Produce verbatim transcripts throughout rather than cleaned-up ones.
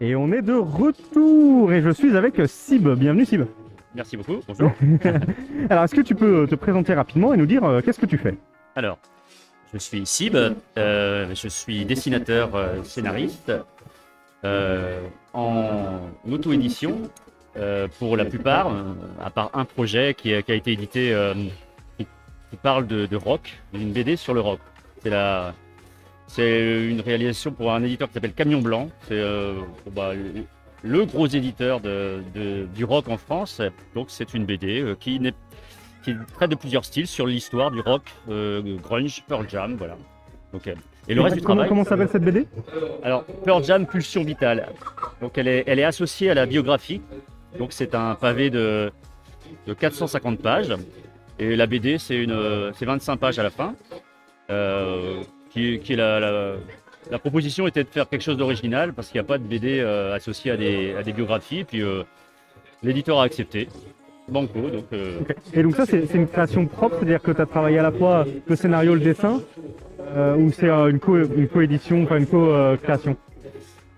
Et on est de retour et je suis avec Cyb. Bienvenue Cyb. Merci beaucoup, bonjour. Alors est-ce que tu peux te présenter rapidement et nous dire euh, qu'est-ce que tu fais? Alors, je suis Cyb, euh, je suis dessinateur euh, scénariste euh, en auto-édition euh, pour la plupart, euh, à part un projet qui a, qui a été édité euh, qui, qui parle de, de rock, d'une B D sur le rock. C'est la... C'est une réalisation pour un éditeur qui s'appelle Camion Blanc. C'est euh, bah, le, le gros éditeur de, de, du rock en France. Donc c'est une B D qui, qui traite de plusieurs styles sur l'histoire du rock, euh, grunge, Pearl Jam, voilà. Donc, euh, et le reste du travail. Comment s'appelle cette B D? Alors Pearl Jam Pulsions Vitales. Donc elle est, elle est associée à la biographie. Donc c'est un pavé de, de quatre cent cinquante pages. Et la B D c'est vingt-cinq pages à la fin. Euh, qui, qui la, la, la proposition était de faire quelque chose d'original parce qu'il n'y a pas de B D euh, associée à des, à des biographies, puis euh, l'éditeur a accepté, banco. Donc, euh... okay. Et donc ça c'est une création propre, c'est-à-dire que tu as travaillé à la fois le scénario, le dessin, euh, ou c'est euh, une co-édition, enfin une co-création?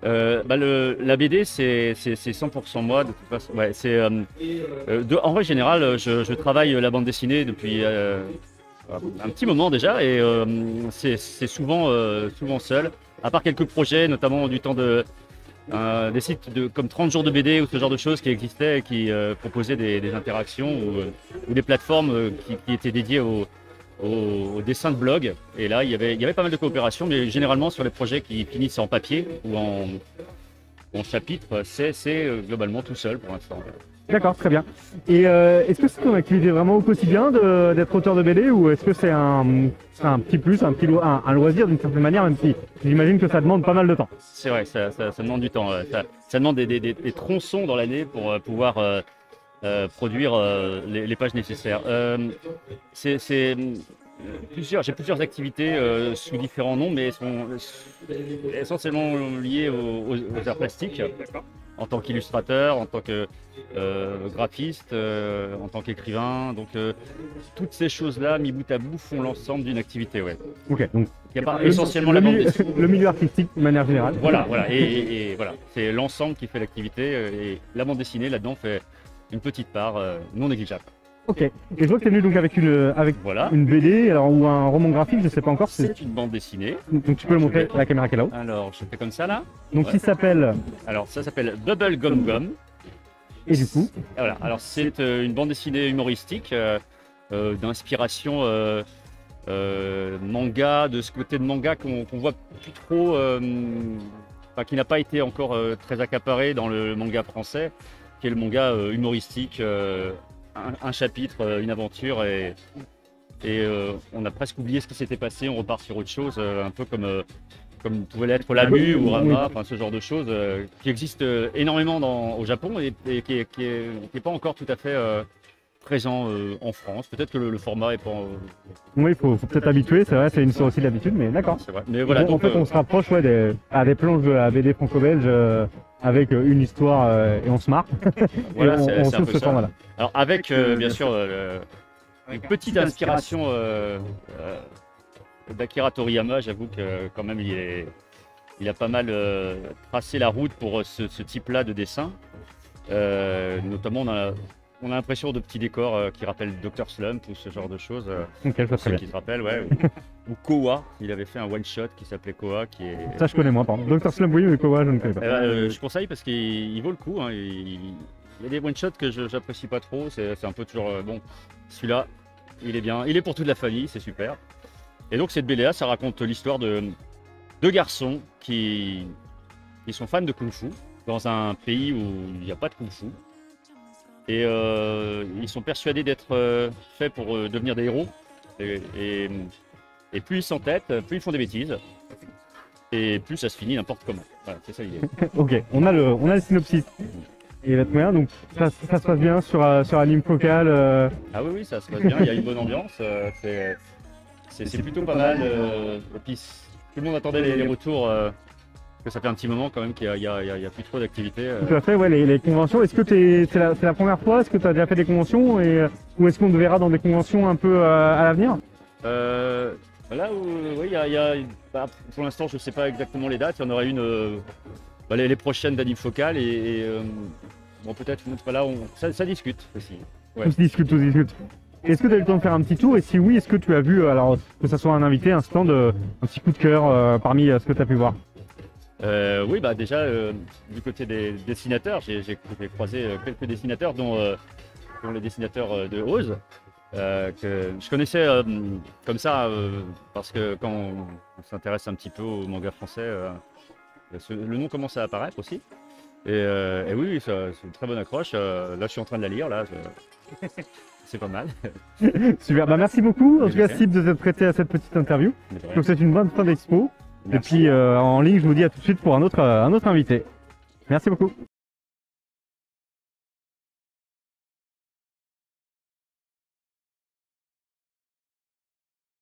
Euh, bah le, la B D c'est cent pour cent moi de toute façon. Ouais, euh, de, en règle générale je, je travaille la bande dessinée depuis euh, un petit moment déjà et euh, c'est souvent, euh, souvent seul, à part quelques projets, notamment du temps de euh, des sites de, comme trente jours de B D ou ce genre de choses qui existaient et qui euh, proposaient des, des interactions ou, euh, ou des plateformes euh, qui, qui étaient dédiées au, au, au dessin de blog. Et là, il y avait, il y avait pas mal de coopération, mais généralement sur les projets qui finissent en papier ou en, en chapitre, c'est euh, globalement tout seul pour l'instant. D'accord, très bien. Et euh, est-ce que c'est ton activité vraiment au quotidien d'être auteur de B D ou est-ce que c'est un, un petit plus, un petit lo un, un loisir d'une certaine manière, même si j'imagine que ça demande pas mal de temps? C'est vrai, ça, ça, ça demande du temps. Ça, ça demande des, des, des, des tronçons dans l'année pour pouvoir euh, euh, produire euh, les, les pages nécessaires. Euh, c'est plusieurs, j'ai plusieurs activités euh, sous différents noms, mais elles sont essentiellement liées aux, aux arts plastiques. En tant qu'illustrateur, en tant que euh, graphiste, euh, en tant qu'écrivain, donc euh, toutes ces choses-là, mis bout à bout, font l'ensemble d'une activité, ouais. Ok, donc il y a pas le, essentiellement le, la bande dessinée. Le milieu artistique, de manière générale. Voilà, voilà, et, et, et voilà, c'est l'ensemble qui fait l'activité, et la bande dessinée là-dedans fait une petite part euh, non négligeable. Ok, et je vois que tu es venu donc avec une, avec voilà. une B D alors, ou un roman graphique, je ne sais pas encore. C'est une bande dessinée. Donc tu peux le montrer vais... à la caméra qui est là-haut. Alors je fais comme ça là. Donc ouais. Il s'appelle... Alors ça s'appelle Bubble Gum Gum. Et du coup voilà. Alors c'est euh, une bande dessinée humoristique euh, euh, d'inspiration euh, euh, manga, de ce côté de manga qu'on qu'on voit plus trop, euh, enfin, qui n'a pas été encore euh, très accaparé dans le manga français, qui est le manga euh, humoristique. Euh, Un, un chapitre, une aventure et, et euh, on a presque oublié ce qui s'était passé, on repart sur autre chose, euh, un peu comme, euh, comme pouvait l'être Lamu ou Rama, enfin ce genre de choses euh, qui existent énormément dans, au Japon et, et qui n'est qui qui pas encore tout à fait euh, présent euh, en France. Peut-être que le, le format n'est pas... Euh, oui, il faut, faut peut-être habituer, c'est vrai, c'est une histoire aussi d'habitude, mais d'accord. Voilà, en fait, euh, on se rapproche ouais, des, à des planches de la B D franco-belge. Euh... avec une histoire euh, et on se marre. Voilà, on trouve ce format-là. Alors avec euh, bien sûr euh, une petite inspiration euh, euh, d'Akira Toriyama, j'avoue que quand même il, est, il a pas mal euh, tracé la route pour ce, ce type-là de dessin. Euh, notamment on a, on a l'impression de petits décors euh, qui rappellent Dr Slump ou ce genre de choses. Euh, okay, ça qui se rappelle, ouais. Ou, ou Kowa, il avait fait un one-shot qui s'appelait Kowa. Qui est... Ça je connais moins, pardon. Dr Slump, oui, mais Kowa, je ne connais pas. Eh ben, euh, je conseille parce qu'il vaut le coup. Hein. Il, il y a des one-shots que je n'apprécie pas trop. C'est un peu toujours, euh, bon, celui-là, il est bien. Il est pour toute la famille, c'est super. Et donc cette B D A, ça raconte l'histoire de deux garçons qui, qui sont fans de Kung-Fu dans un pays où il n'y a pas de Kung-Fu. Et euh, ils sont persuadés d'être euh, faits pour euh, devenir des héros. Et, et, et plus ils s'entêtent, plus ils font des bêtises. Et plus ça se finit n'importe comment. Voilà, c'est ça l'idée. Ok, on a le, on a le synopsis. Et la première, donc ça, ça se passe bien sur, euh, sur la ligne focale. Euh... Ah oui, oui, ça se passe bien, il y a une bonne ambiance. Euh, c'est plutôt pas mal. Euh, et puis tout le monde attendait les, les retours. Euh, Parce que ça fait un petit moment quand même qu'il n'y a, a, a, a plus trop d'activités. Euh... Tout à fait, ouais, les, les conventions. Est-ce que t'es, c'est la, c'est la première fois? Est-ce que tu as déjà fait des conventions et, ou est-ce qu'on te verra dans des conventions un peu euh, à l'avenir? euh, Là, où, oui, y a, y a, bah, pour l'instant, je ne sais pas exactement les dates. Il y en aura une, euh, bah, les, les prochaines d'Anime Focale et, et euh, bon, peut-être une autre là. On, ça, ça discute aussi. Ouais. Tout se discute, tout se discute. Est-ce que tu as eu le temps de faire un petit tour? Et si oui, est-ce que tu as vu, alors que ce soit un invité, un stand, un petit coup de cœur euh, parmi euh, ce que tu as pu voir? euh, Oui, bah déjà, euh, du côté des dessinateurs, j'ai croisé quelques dessinateurs, dont, euh, dont les dessinateurs de Oz, euh, que je connaissais euh, comme ça, euh, parce que quand on, on s'intéresse un petit peu au manga français, euh, ce, le nom commence à apparaître aussi. Et, euh, et oui, c'est une très bonne accroche. Euh, là, je suis en train de la lire, là. Je... C'est pas mal. Super, bah merci beaucoup en tout cas Cyb de s'être prêté à cette petite interview. Donc c'est une bonne fin d'expo. Et puis euh, en ligne je vous dis à tout de suite pour un autre, un autre invité. Merci beaucoup.